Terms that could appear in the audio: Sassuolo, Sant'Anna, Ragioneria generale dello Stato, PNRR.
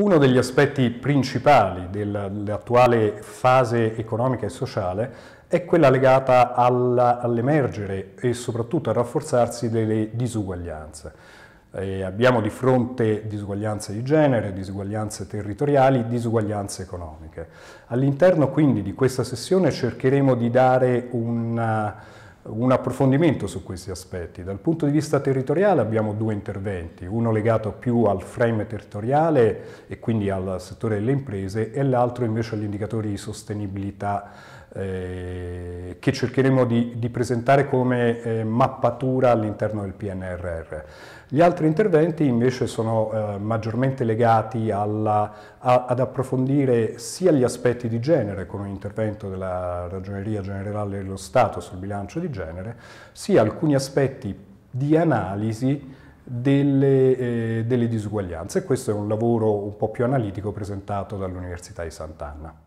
Uno degli aspetti principali dell'attuale fase economica e sociale è quella legata all'emergere e soprattutto al rafforzarsi delle disuguaglianze. Abbiamo di fronte disuguaglianze di genere, disuguaglianze territoriali, disuguaglianze economiche. All'interno quindi di questa sessione cercheremo di dare un approfondimento su questi aspetti. Dal punto di vista territoriale abbiamo due interventi, uno legato più al frame territoriale e quindi al settore delle imprese e l'altro invece agli indicatori di sostenibilità che cercheremo di presentare come mappatura all'interno del PNRR. Gli altri interventi invece sono maggiormente legati ad approfondire sia gli aspetti di genere, con un intervento della Ragioneria generale dello Stato sul bilancio di genere, sia alcuni aspetti di analisi delle disuguaglianze. Questo è un lavoro un po' più analitico presentato dall'Università di Sant'Anna.